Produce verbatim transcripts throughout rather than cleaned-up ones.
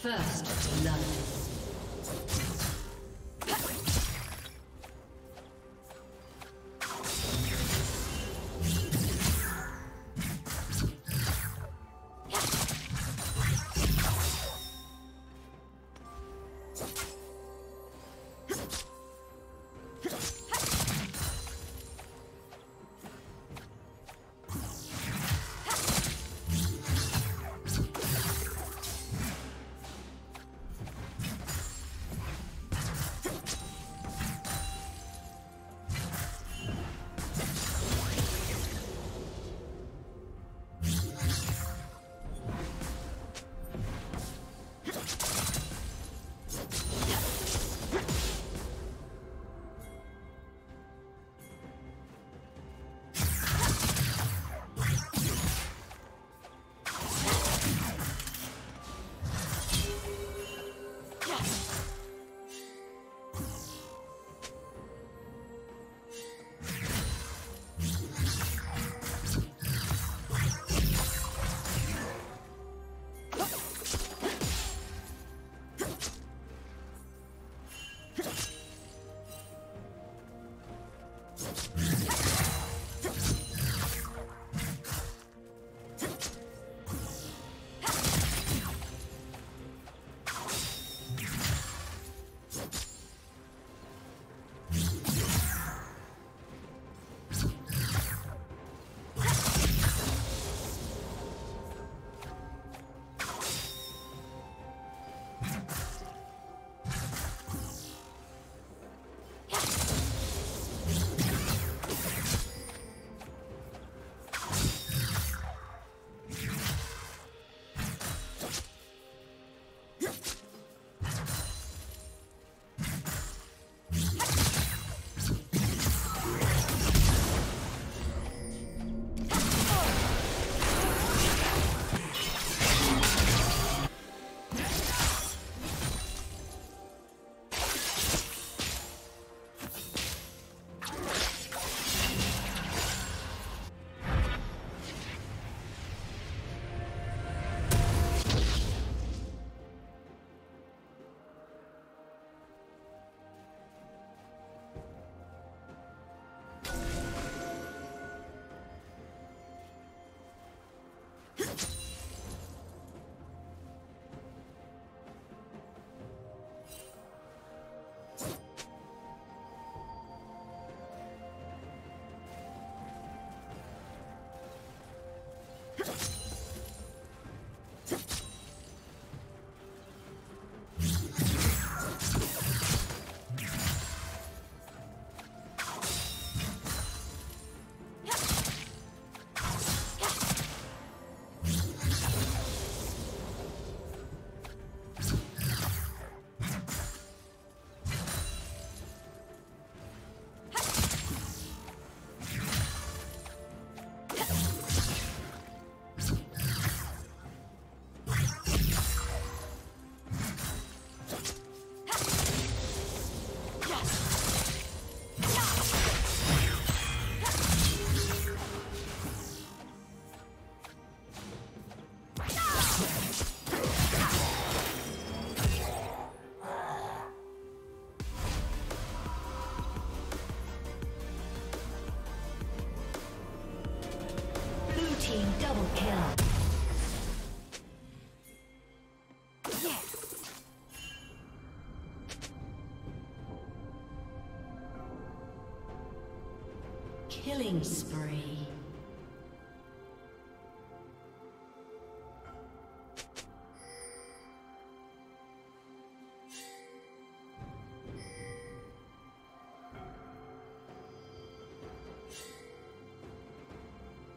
First love. Killing spree.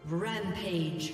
Rampage.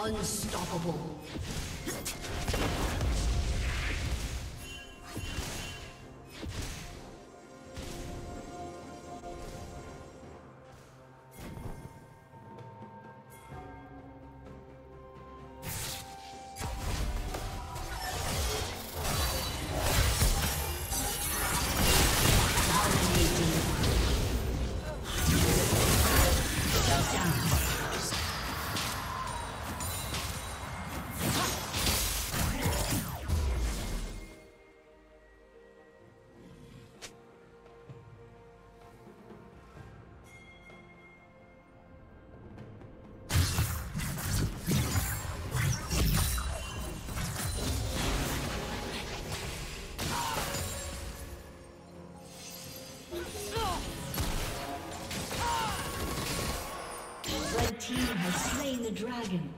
Unstoppable. the dragon.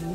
Blue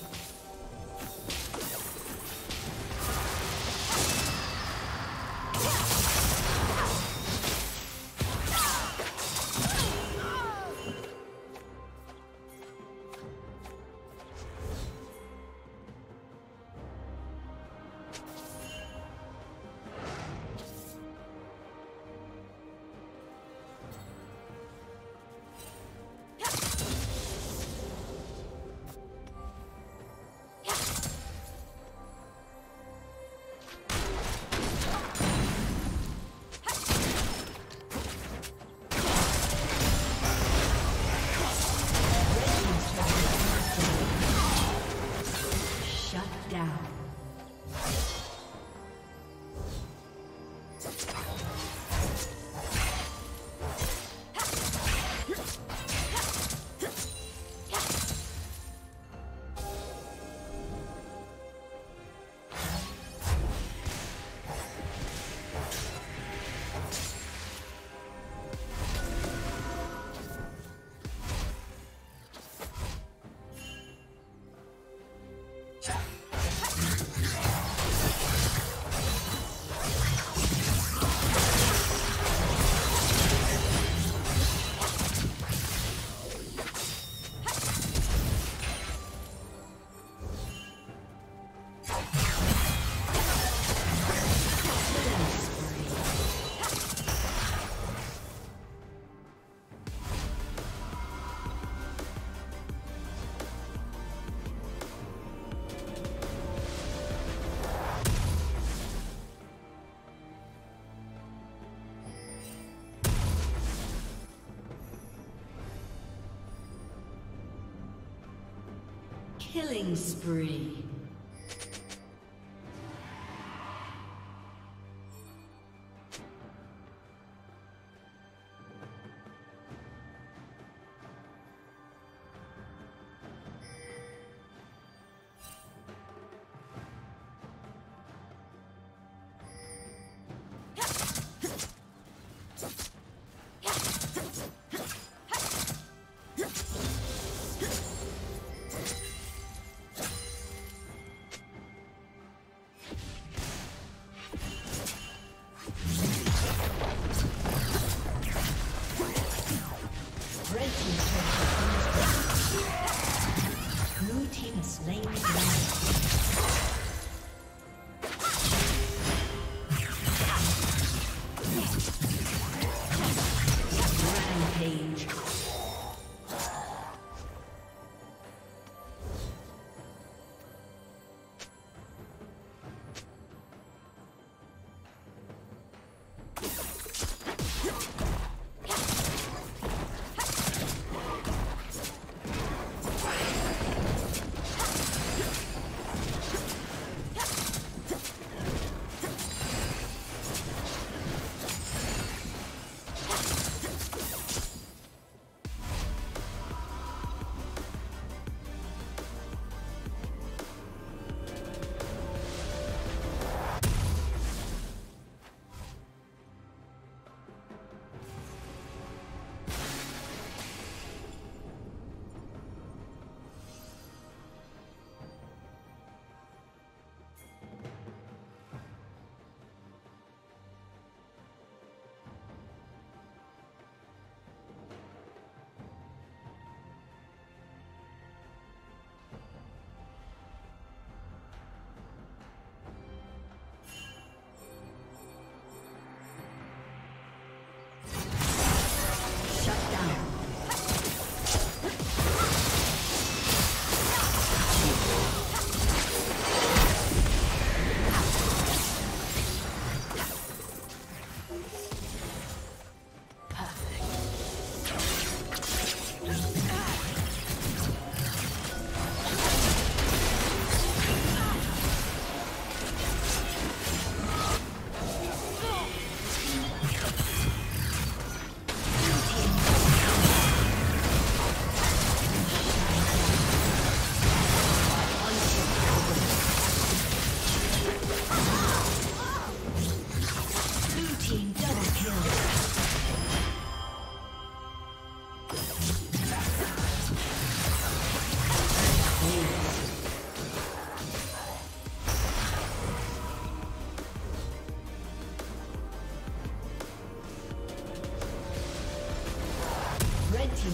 Killing spree.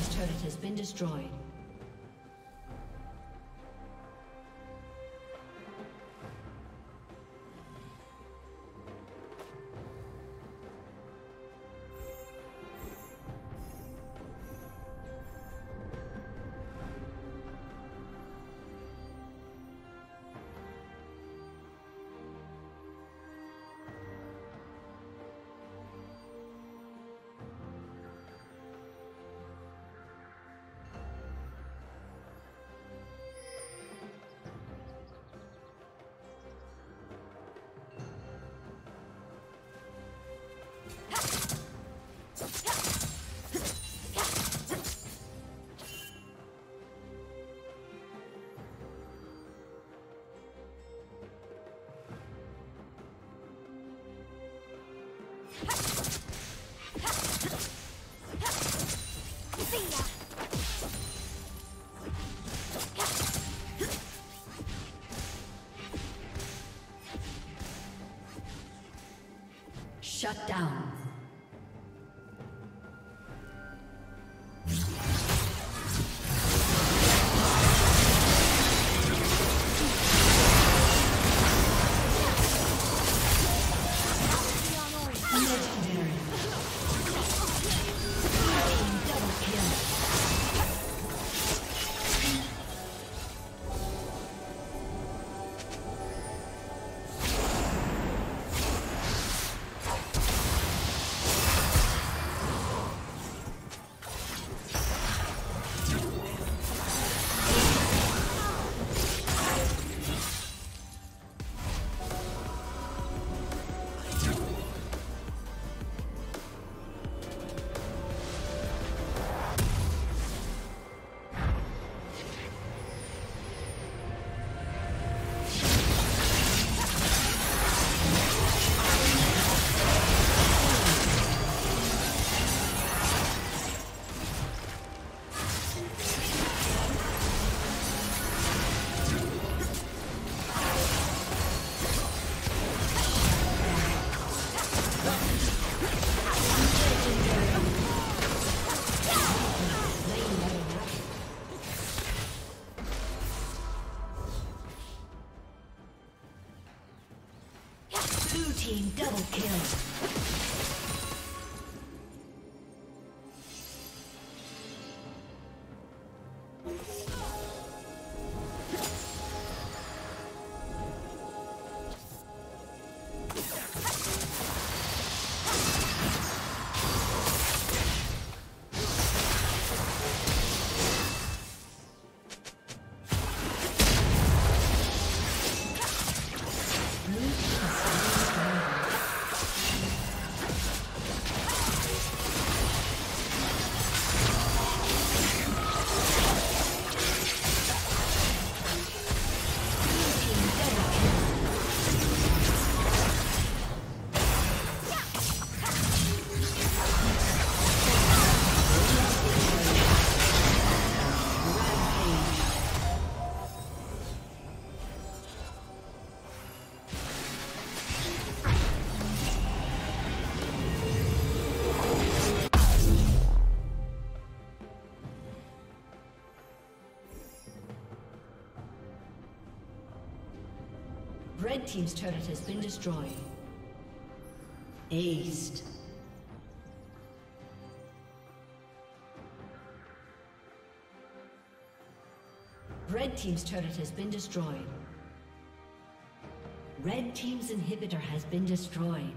team's turret has been destroyed. Shut down. Double kill. Red team's turret has been destroyed. Aced. Red team's turret has been destroyed. Red team's inhibitor has been destroyed.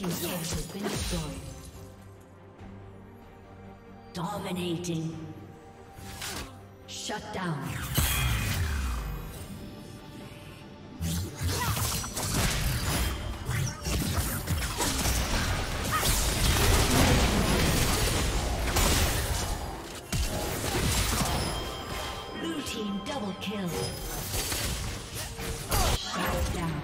Team's turret has been destroyed. Dominating. Shut down. Blue team double kill. Shut down.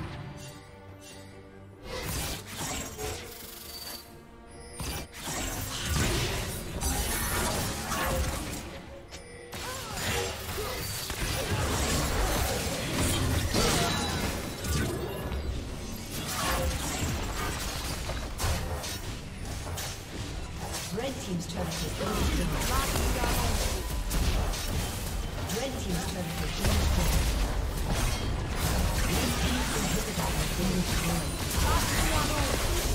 Red team's turret has been destroyed. Red team's turret has been destroyed. Red team's inhibitor has been destroyed. Red team's